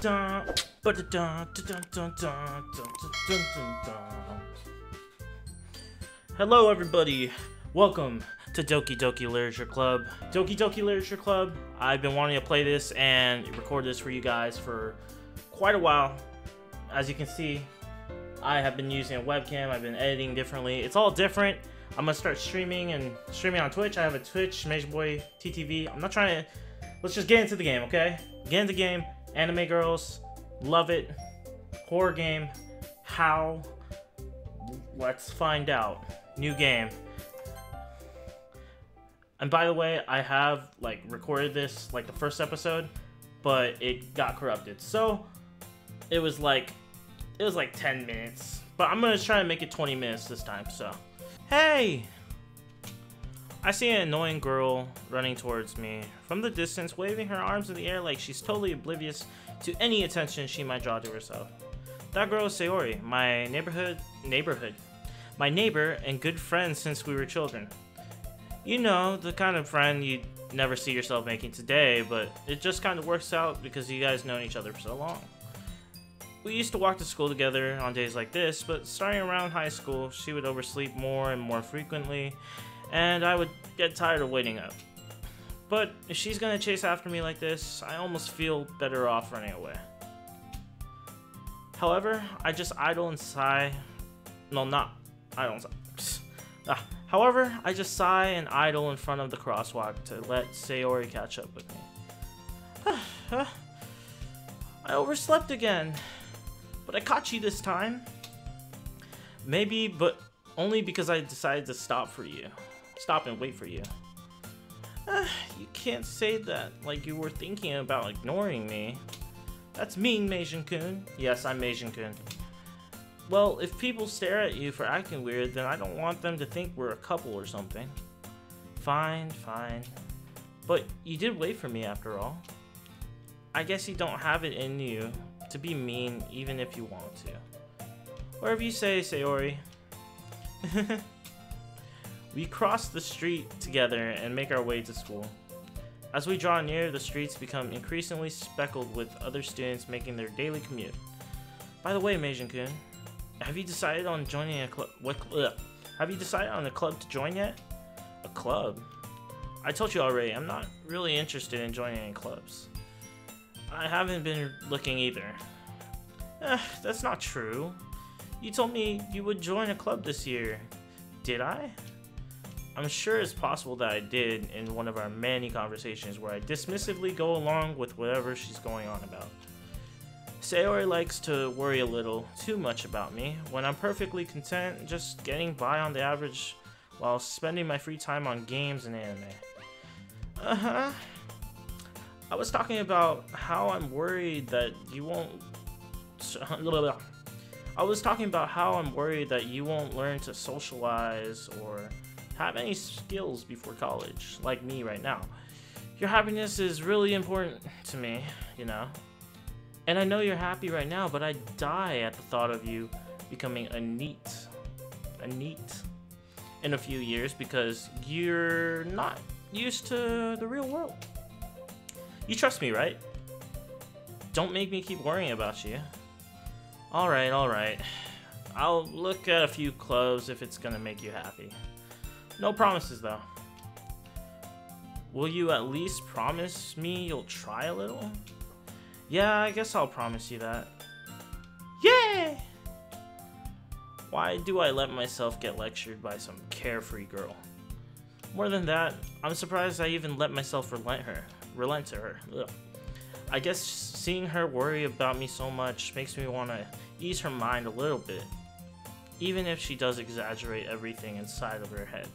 Hello everybody, welcome to Doki Doki Literature Club. Doki Doki Literature Club, I've been wanting to play this and record this for you guys for quite a while. As you can see, I have been using a webcam, I've been editing differently, it's all different. I'm gonna start streaming on Twitch. I have a Twitch, Masianboy TTV. I'm not trying to, let's just get into the game, okay? Get into the game. Anime girls, love it. Horror game, how? Let's find out. New game. And by the way, I have like recorded this like the first episode, but it got corrupted. So it was like 10 minutes, but I'm gonna try to make it 20 minutes this time. So hey, I see an annoying girl running towards me from the distance, waving her arms in the air like she's totally oblivious to any attention she might draw to herself. That girl is Sayori, my neighbor and good friend since we were children. You know, the kind of friend you'd never see yourself making today, but it just kind of works out because you guys known each other for so long. We used to walk to school together on days like this, but starting around high school, she would oversleep more and more frequently, and I would get tired of waiting up. But if she's gonna chase after me like this, I almost feel better off running away. However, I just idle and sigh. No, not idle and sigh. However, I just sigh and idle in front of the crosswalk to let Sayori catch up with me. I overslept again, but I caught you this time. Maybe, but only because I decided to stop and wait for you. You can't say that like you were thinking about ignoring me. That's mean, Masian-kun. Yes, I'm Masian-kun. Well, if people stare at you for acting weird, then I don't want them to think we're a couple or something. Fine, fine. But you did wait for me after all. I guess you don't have it in you to be mean even if you want to. Whatever you say, Sayori. We cross the street together and make our way to school. As we draw near, the streets become increasingly speckled with other students making their daily commute. By the way, Masian-kun, have you decided on joining a club? Have you decided on a club to join yet? A club? I told you already, I'm not really interested in joining any clubs. I haven't been looking either. That's not true. You told me you would join a club this year. Did I? I'm sure it's possible that I did in one of our many conversations where I dismissively go along with whatever she's going on about. Sayori likes to worry a little too much about me when I'm perfectly content just getting by on the average while spending my free time on games and anime. Uh-huh. I was talking about how I'm worried that you won't... I was talking about how I'm worried that you won't learn to socialize or have any skills before college, like me right now. Your happiness is really important to me, you know. And I know you're happy right now, but I die at the thought of you becoming a NEET in a few years because you're not used to the real world. You trust me, right? Don't make me keep worrying about you. Alright, alright. I'll look at a few clubs if it's gonna make you happy. No promises, though. Will you at least promise me you'll try a little? Yeah, I guess I'll promise you that. Yay! Why do I let myself get lectured by some carefree girl? More than that, I'm surprised I even let myself relent to her. Ugh. I guess seeing her worry about me so much makes me want to ease her mind a little bit, even if she does exaggerate everything inside of her head.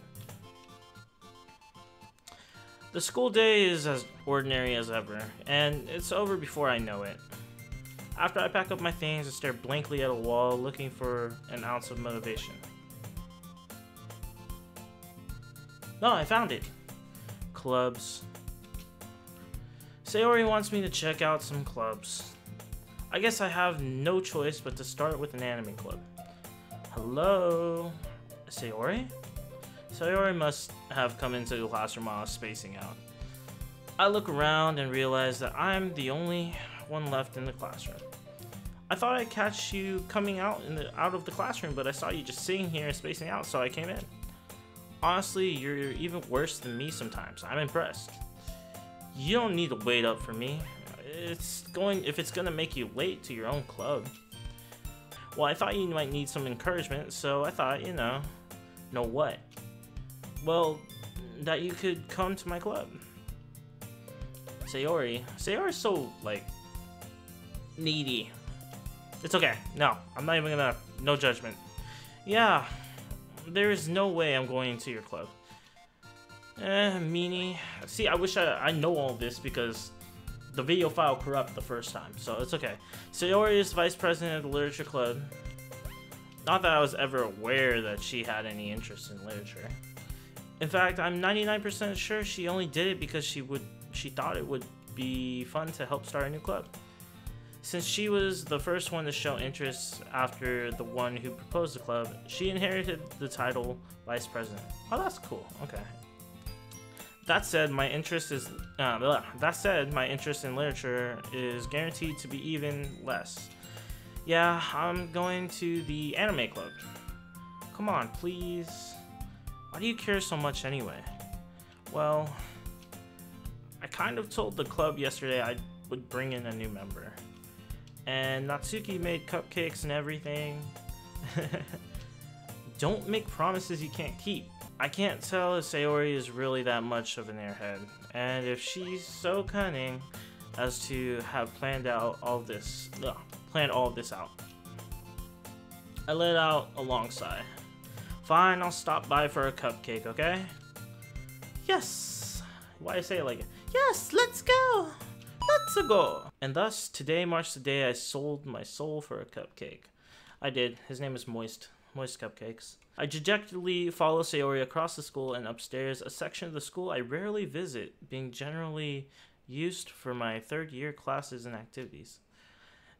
The school day is as ordinary as ever, and it's over before I know it. After I pack up my things and stare blankly at a wall looking for an ounce of motivation. No, I found it. Clubs. Sayori wants me to check out some clubs. I guess I have no choice but to start with an anime club. Hello? Sayori? Sayori must have come into the classroom while I was spacing out. I look around and realize that I'm the only one left in the classroom. I thought I'd catch you coming out of the classroom, but I saw you just sitting here and spacing out, so I came in. Honestly, you're even worse than me sometimes. I'm impressed. You don't need to wait up for me. If it's gonna make you late to your own club. Well, I thought you might need some encouragement, so I thought, you know what? Well, that you could come to my club. Sayori's so, like, needy. It's okay. No, I'm not even gonna, no judgment. Yeah, there is no way I'm going to your club. Meanie. See, I wish I know all this because the video file corrupted the first time, so it's okay. Sayori is vice president of the literature club. Not that I was ever aware that she had any interest in literature. In fact, I'm 99% sure she only did it because she thought it would be fun to help start a new club. Since she was the first one to show interest after the one who proposed the club, she inherited the title vice president. Oh, that's cool. Okay. That said, my interest in literature is guaranteed to be even less. Yeah, I'm going to the anime club. Come on, please. Why do you care so much anyway? Well, I kind of told the club yesterday I would bring in a new member. And Natsuki made cupcakes and everything. Don't make promises you can't keep. I can't tell if Sayori is really that much of an airhead, and if she's so cunning as to have planned all this out. I let out a long sigh. Fine, I'll stop by for a cupcake, okay? Yes! Why do I say it like it? Yes, let's go! Let's go! And thus, today marks the day I sold my soul for a cupcake. I did. His name is MoistCupcakes. I dejectedly follow Sayori across the school and upstairs, a section of the school I rarely visit, being generally used for my third-year classes and activities.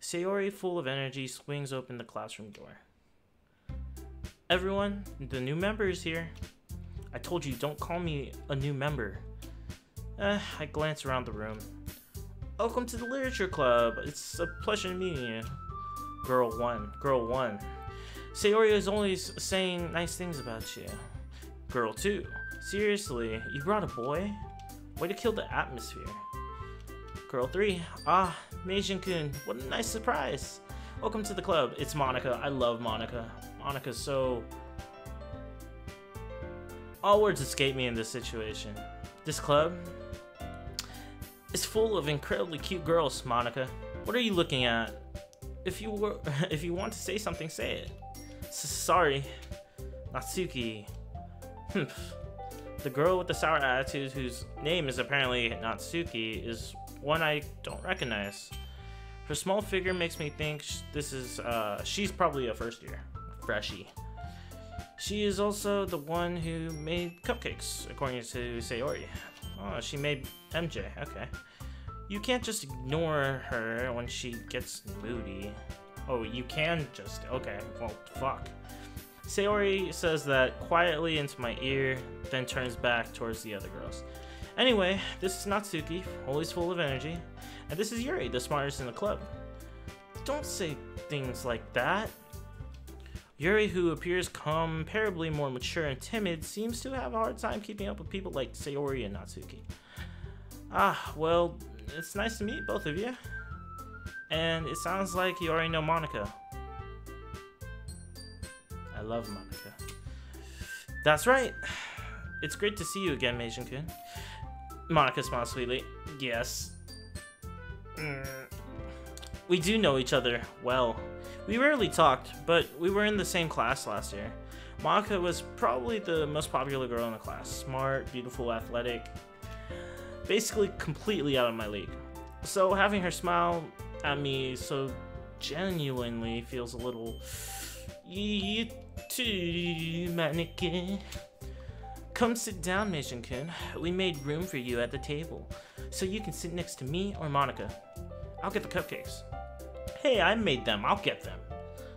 Sayori, full of energy, swings open the classroom door. Everyone, the new member is here. I told you, don't call me a new member. I glance around the room. Welcome to the literature club. It's a pleasure meeting you. Girl 1. Sayori is always saying nice things about you. Girl 2. Seriously, you brought a boy? Way to kill the atmosphere. Girl 3. Ah, Meijin-kun, what a nice surprise. Welcome to the club. It's Monika. I love Monika. Monika's so... All words escape me in this situation. This club is full of incredibly cute girls, Monika. What are you looking at? If you want to say something, say it. Sorry, Natsuki. Hmph. The girl with the sour attitude, whose name is apparently Natsuki, is one I don't recognize. Her small figure makes me think she's probably a first year freshie. She is also the one who made cupcakes, according to Sayori. Oh, she made MJ. Okay. You can't just ignore her when she gets moody. Oh, you can just... Okay, well, fuck. Sayori says that quietly into my ear, then turns back towards the other girls. Anyway, this is Natsuki, always full of energy. And this is Yuri, the smartest in the club. Don't say things like that. Yuri, who appears comparably more mature and timid, seems to have a hard time keeping up with people like Sayori and Natsuki. Ah, well, it's nice to meet both of you. And it sounds like you already know Monika. I love Monika. That's right. It's great to see you again, Meijin-kun. Monika smiles sweetly. Yes. We do know each other well. We rarely talked, but we were in the same class last year. Monika was probably the most popular girl in the class. Smart, beautiful, athletic. Basically completely out of my league. So having her smile at me so genuinely feels a little... You too, mannequin. Come sit down, Meijin-kun. We made room for you at the table, so you can sit next to me or Monika. I'll get the cupcakes. Hey, I made them. I'll get them.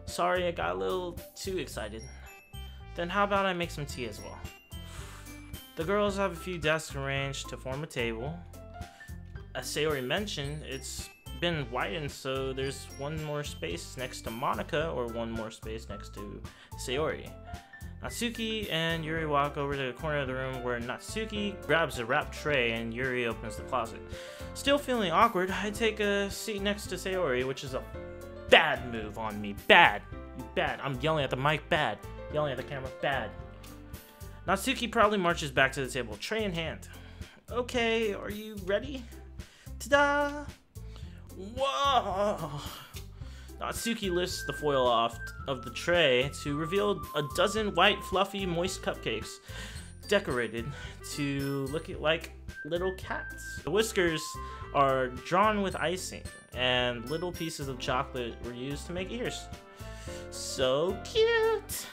Sorry, I got a little too excited. Then how about I make some tea as well? The girls have a few desks arranged to form a table. As Sayori mentioned, it's been widened, so there's one more space next to Monika or one more space next to Sayori. Natsuki and Yuri walk over to the corner of the room where Natsuki grabs a wrapped tray and Yuri opens the closet. Still feeling awkward, I take a seat next to Sayori, which is a bad move on me. Bad. Bad. I'm yelling at the mic. Bad. Yelling at the camera. Bad. Natsuki proudly marches back to the table, tray in hand. Okay, are you ready? Ta-da! Whoa! Natsuki lifts the foil off of the tray to reveal a dozen white, fluffy, moist cupcakes, decorated to look like little cats. The whiskers are drawn with icing, and little pieces of chocolate were used to make ears. So cute!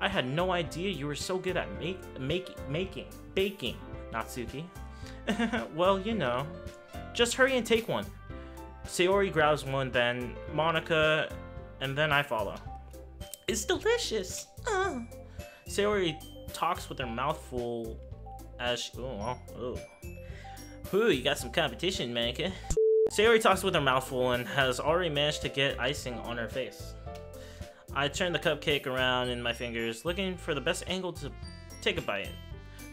I had no idea you were so good at baking, Natsuki. Well, you know, just hurry and take one. Sayori grabs one, then Monika, and then I follow. It's delicious! Sayori talks with her mouth full as she... Ooh, you got some competition, Monika. Sayori talks with her mouth full and has already managed to get icing on her face. I turn the cupcake around in my fingers, looking for the best angle to take a bite.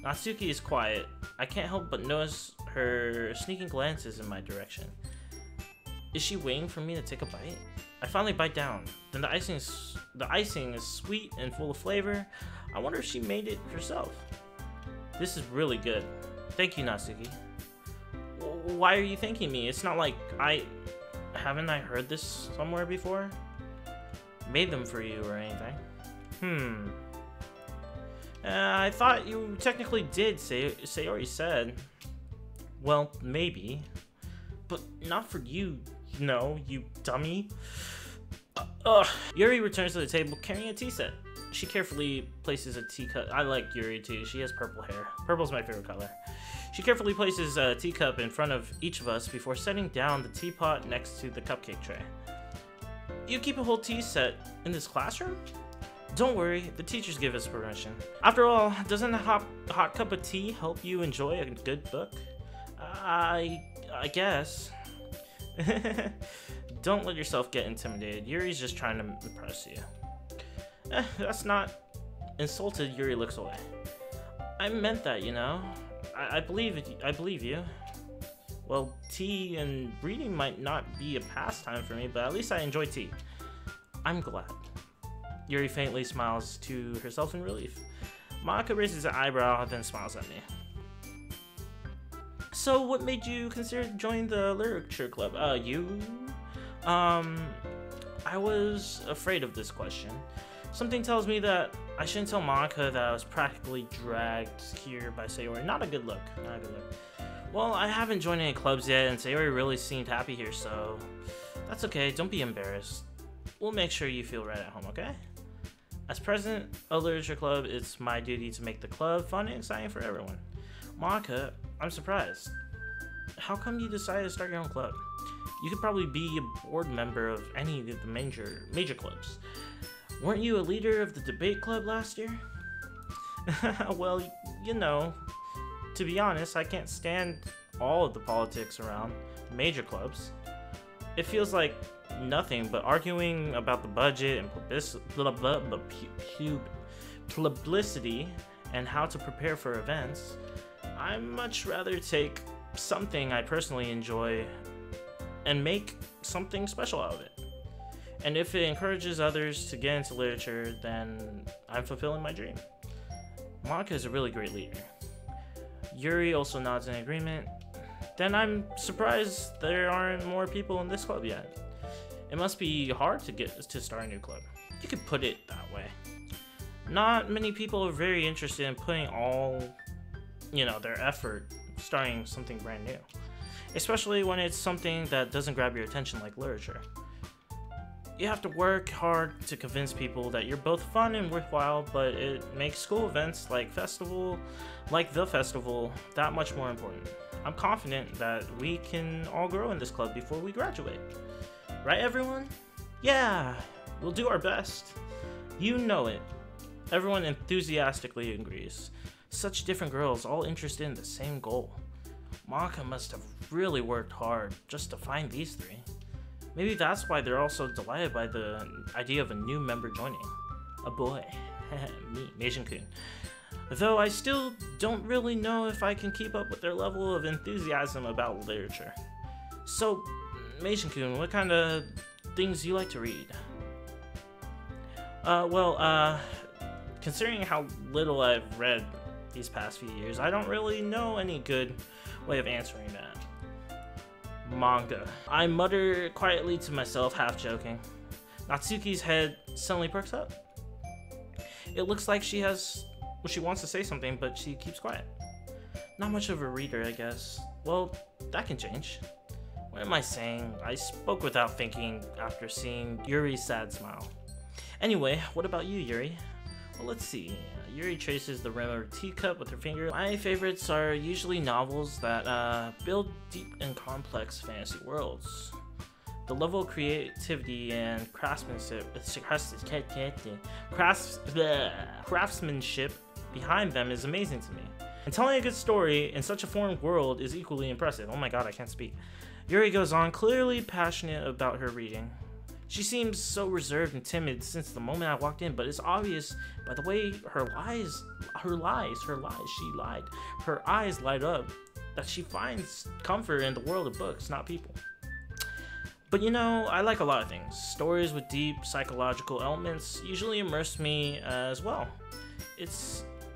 Natsuki is quiet. I can't help but notice her sneaking glances in my direction. Is she waiting for me to take a bite? I finally bite down. Then the icing is sweet and full of flavor. I wonder if she made it herself. This is really good. Thank you, Natsuki. Why are you thanking me? It's not like I heard this somewhere before? Made them for you or anything. I thought you technically did, Sayori said. Well, maybe. But not for you. No, you dummy. Yuri returns to the table carrying a tea set. She carefully places a teacup. I like Yuri too. She has purple hair. Purple's my favorite color. She carefully places a teacup in front of each of us before setting down the teapot next to the cupcake tray. You keep a whole tea set in this classroom? Don't worry, the teachers give us permission. After all, doesn't a hot cup of tea help you enjoy a good book? I guess. Don't let yourself get intimidated. Yuri's just trying to impress you. That's not... Insulted, Yuri looks away. I meant that, you know. I believe you. Well, tea and reading might not be a pastime for me, but at least I enjoy tea. I'm glad. Yuri faintly smiles to herself in relief. Monika raises an eyebrow and then smiles at me. So what made you consider joining the literature club? I was afraid of this question. Something tells me that I shouldn't tell Monika that I was practically dragged here by Sayori. Not a good look, not a good look. Well, I haven't joined any clubs yet and Sayori really seemed happy here, so that's okay, don't be embarrassed. We'll make sure you feel right at home, okay? As president of the literature club, it's my duty to make the club fun and exciting for everyone. Monika, I'm surprised. How come you decided to start your own club? You could probably be a board member of any of the major clubs. Weren't you a leader of the debate club last year? Well, you know, to be honest, I can't stand all of the politics around major clubs. It feels like nothing but arguing about the budget and publicity and how to prepare for events. I'd much rather take something I personally enjoy and make something special out of it. And if it encourages others to get into literature, then I'm fulfilling my dream. Monika is a really great leader. Yuri also nods in agreement. Then I'm surprised there aren't more people in this club yet. It must be hard to start a new club. You could put it that way. Not many people are very interested in putting all their effort starting something brand new, especially when it's something that doesn't grab your attention like literature. You have to work hard to convince people that you're both fun and worthwhile, but it makes school events like the festival that much more important. I'm confident that we can all grow in this club before we graduate. Right, everyone? Yeah, we'll do our best. You know it. Everyone enthusiastically agrees. Such different girls, all interested in the same goal. Monika must have really worked hard just to find these three. Maybe that's why they're also delighted by the idea of a new member joining. A boy. Me, Meijin-kun. Though I still don't really know if I can keep up with their level of enthusiasm about literature. So, Meijin-kun, what kind of things do you like to read? Considering how little I've read these past few years, I don't really know any good way of answering that. Manga. I mutter quietly to myself, half-joking. Natsuki's head suddenly perks up. It looks like she has... well, she wants to say something, but she keeps quiet. Not much of a reader, I guess. Well, that can change. What am I saying? I spoke without thinking after seeing Yuri's sad smile. Anyway, what about you, Yuri? Well, let's see. Yuri traces the rim of her teacup with her finger. My favorites are usually novels that build deep and complex fantasy worlds. The level of creativity and craftsmanship behind them is amazing to me. And telling a good story in such a foreign world is equally impressive. Oh my god, I can't speak. Yuri goes on, clearly passionate about her reading. She seems so reserved and timid since the moment I walked in, but it's obvious by the way her eyes light up, that she finds comfort in the world of books, not people. But you know, I like a lot of things. Stories with deep psychological elements usually immerse me as well.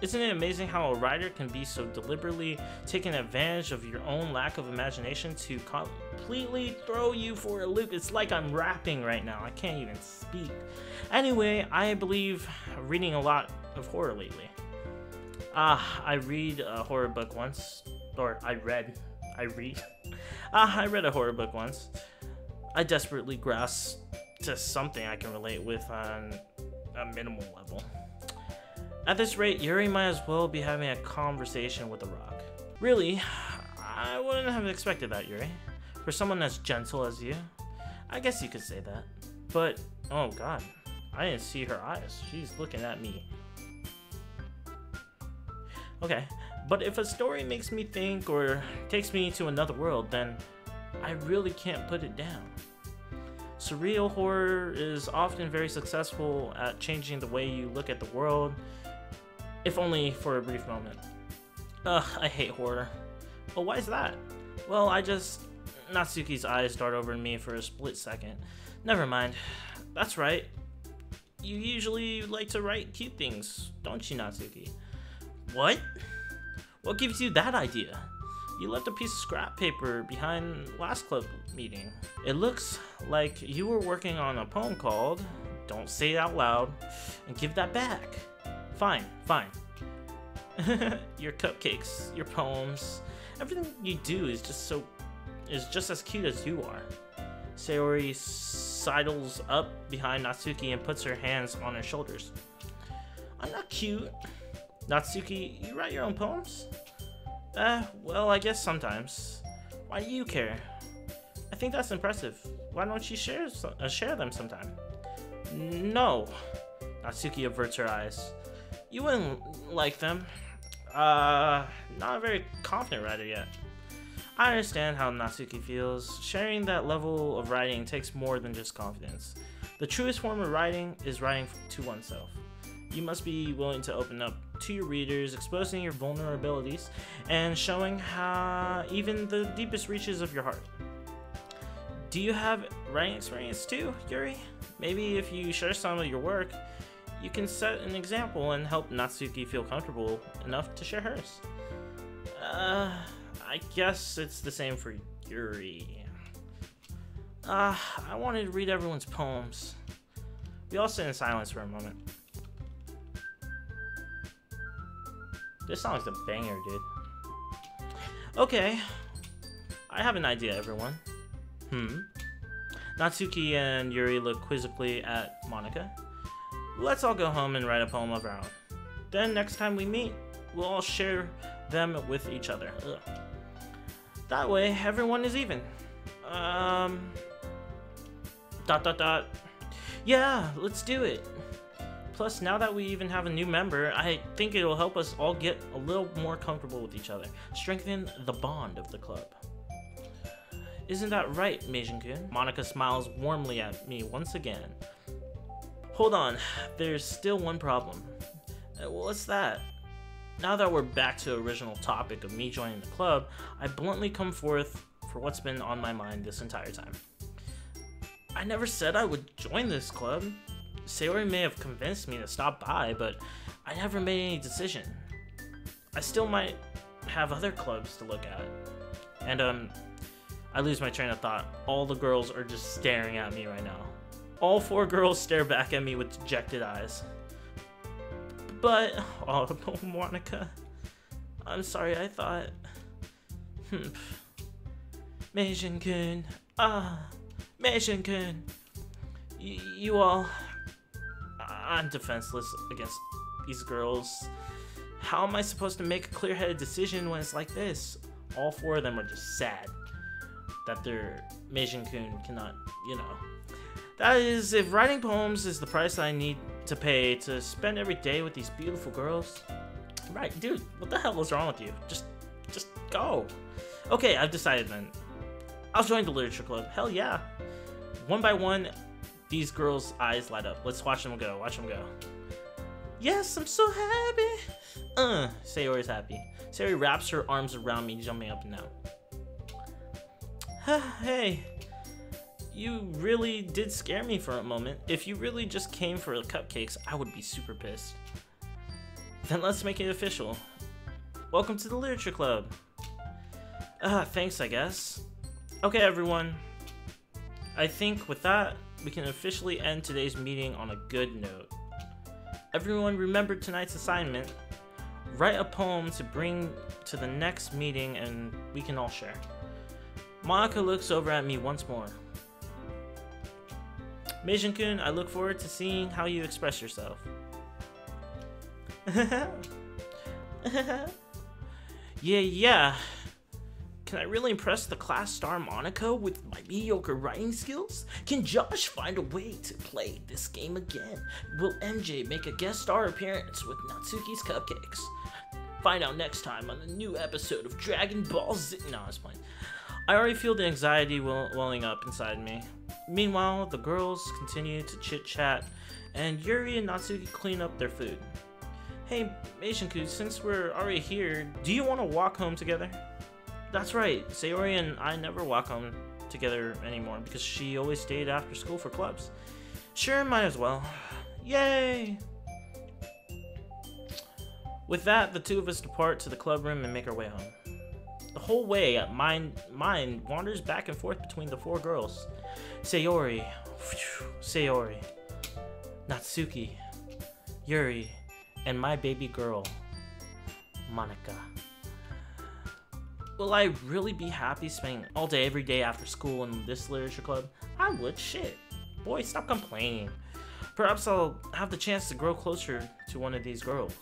Isn't it amazing how a writer can be so deliberately taking advantage of your own lack of imagination to completely throw you for a loop? It's like I'm rapping right now. I can't even speak. Anyway, I believe reading a lot of horror lately. I read a horror book once. I desperately grasp to something I can relate with on a minimal level. At this rate, Yuri might as well be having a conversation with a rock. Really, I wouldn't have expected that, Yuri. For someone as gentle as you, I guess you could say that. But, oh god, I didn't see her eyes. She's looking at me. Okay, but if a story makes me think or takes me to another world, then I really can't put it down. Surreal horror is often very successful at changing the way you look at the world, if only for a brief moment. Ugh, I hate horror. But why is that? Well, Natsuki's eyes dart over me for a split second. Never mind. That's right. You usually like to write cute things, don't you, Natsuki? What? What gives you that idea? You left a piece of scrap paper behind last club meeting. It looks like you were working on a poem called Don't Say It Out Loud and give that back. Fine. Your cupcakes, your poems, everything you do is just as cute as you are. Sayori sidles up behind Natsuki and puts her hands on her shoulders. I'm not cute. Natsuki, you write your own poems? Well, I guess sometimes. Why do you care? I think that's impressive. Why don't you share them sometime? No. Natsuki averts her eyes. You wouldn't like them. Not a very confident writer yet. I understand how Natsuki feels. Sharing that level of writing takes more than just confidence. The truest form of writing is writing to oneself. You must be willing to open up to your readers, exposing your vulnerabilities, and showing how even the deepest reaches of your heart. Do you have writing experience too, Yuri? Maybe if you share some of your work, you can set an example and help Natsuki feel comfortable enough to share hers. I guess it's the same for Yuri. I wanted to read everyone's poems. We all sit in silence for a moment. This song's a banger, dude. Okay. I have an idea, everyone. Natsuki and Yuri look quizzically at Monika. Let's all go home and write a poem of our own. Then next time we meet, we'll all share them with each other. Ugh. That way, everyone is even. Yeah, let's do it. Plus, now that we even have a new member, I think it'll help us all get a little more comfortable with each other, strengthen the bond of the club. Isn't that right, Meijin-kun? Monika smiles warmly at me once again. Hold on, there's still one problem. What's that? Now that we're back to the original topic of me joining the club, I bluntly come forth for what's been on my mind this entire time. I never said I would join this club. Sayori may have convinced me to stop by, but I never made any decision. I still might have other clubs to look at. And I lose my train of thought. All the girls are just staring at me right now. All four girls stare back at me with dejected eyes. But, oh, Monika, I'm sorry, I thought... Meijin-kun, Meijin-kun, you all... I'm defenseless against these girls. How am I supposed to make a clear-headed decision when it's like this? All four of them are just sad that their Meijin-kun cannot, you know... That is, if writing poems is the price I need to pay to spend every day with these beautiful girls. Right, dude, what the hell is wrong with you? Just go. Okay, I've decided then. I'll join the literature club. Hell yeah. One by one, these girls' eyes light up. Let's watch them go, watch them go. Yes, I'm so happy. Sayori's happy. Sayori wraps her arms around me, jumping up and down. Hey. You really did scare me for a moment. If you really just came for the cupcakes, I would be super pissed. Then let's make it official. Welcome to the Literature Club. Thanks, I guess. Okay, everyone. I think with that, we can officially end today's meeting on a good note. Everyone remember tonight's assignment. Write a poem to bring to the next meeting and we can all share. Monika looks over at me once more. Meijin-kun, I look forward to seeing how you express yourself. Yeah. Can I really impress the class star Monika with my mediocre writing skills? Can Josh find a way to play this game again? Will MJ make a guest star appearance with Natsuki's Cupcakes? Find out next time on the new episode of Dragon Ball Z. No, it's fine. I already feel the anxiety welling up inside me. Meanwhile, the girls continue to chit-chat, and Yuri and Natsuki clean up their food. Hey, Meijin-kun, since we're already here, do you want to walk home together? That's right, Sayori and I never walk home together anymore because she always stayed after school for clubs. Sure, might as well. Yay! With that, the two of us depart to the club room and make our way home. The whole way, mine wanders back and forth between the four girls. Sayori, Sayori, Natsuki, Yuri, and my baby girl, Monika. Will I really be happy spending all day every day after school in this literature club? I would, shit. Boy, stop complaining. Perhaps I'll have the chance to grow closer to one of these girls.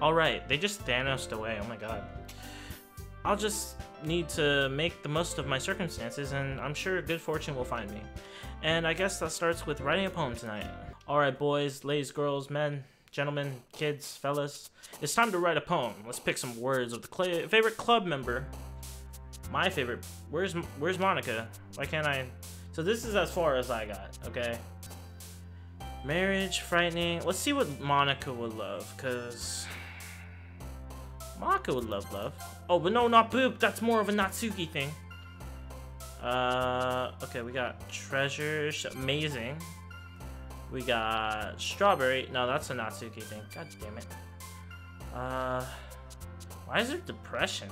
Alright, they just Thanos'd away, oh my god. I'll just need to make the most of my circumstances, and I'm sure good fortune will find me. And I guess that starts with writing a poem tonight. Alright boys, ladies, girls, men, gentlemen, kids, fellas. It's time to write a poem. Let's pick some words of the favorite club member. My favorite. Where's Monika? Why can't I? So this is as far as I got, okay? Marriage, frightening. Let's see what Monika would love, because... Monika would love. Oh, but no, not boop. That's more of a Natsuki thing. Okay, we got treasures. Amazing. We got strawberry. No, that's a Natsuki thing. God damn it. Why is there depression?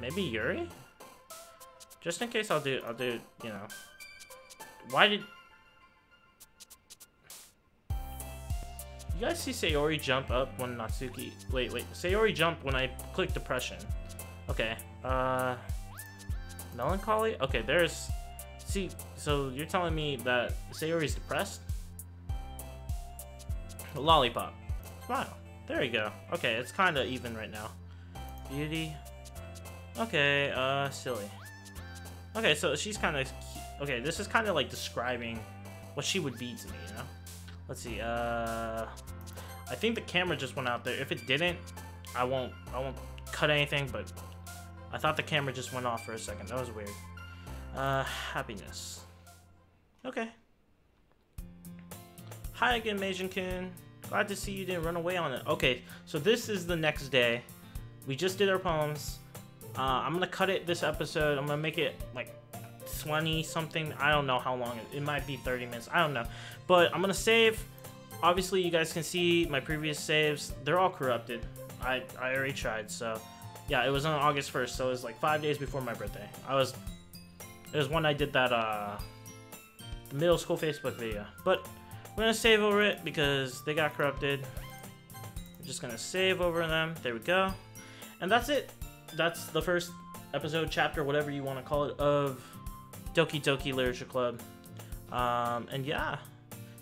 Maybe Yuri? Just in case I'll do, you know. Why did... You guys see Sayori jump up when Natsuki... Wait. Sayori jumped when I clicked depression. Okay. Melancholy? Okay, there's... See, so you're telling me that Sayori's depressed? Lollipop. Smile. There you go. Okay, it's kind of even right now. Beauty. Okay, silly. Okay, so she's kind of... Okay, this is kind of like describing what she would be to me, you know? Let's see. I think the camera just went out there. If it didn't, I won't cut anything, but I thought the camera just went off for a second. That was weird. Happiness. Okay. Hi again, Meijin-kun. Glad to see you didn't run away on it. Okay, so this is the next day. We just did our poems. I'm gonna cut it this episode. I'm gonna make it like 20 something. I don't know how long. It might be 30 minutes. I don't know. But I'm gonna save. Obviously, you guys can see my previous saves. They're all corrupted. I already tried. So yeah, it was on August 1st. So it was like 5 days before my birthday. It was when I did that the middle school Facebook video. But we're gonna save over it because they got corrupted. We're just gonna save over them. There we go. And that's it. That's the first episode, chapter, whatever you want to call it, of Doki Doki Literature Club. And yeah,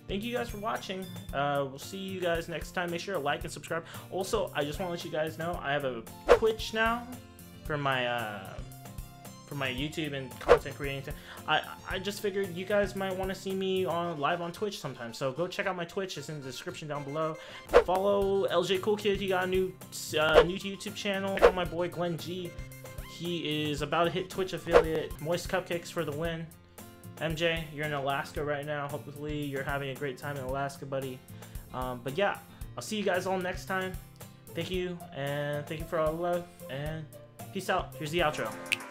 thank you guys for watching. We'll see you guys next time. Make sure to like and subscribe. Also, I just want to let you guys know I have a Twitch now for my YouTube and content creating. I just figured you guys might want to see me on live on Twitch sometime. So go check out my Twitch. It's in the description down below. Follow Ljkoolkid. He got a new YouTube channel. Follow my boy Glennji. He is about to hit Twitch affiliate. MoistCupcakes for the win. MJ, you're in Alaska right now. Hopefully you're having a great time in Alaska, buddy. But yeah, I'll see you guys all next time. Thank you, and thank you for all the love, and peace out. Here's the outro.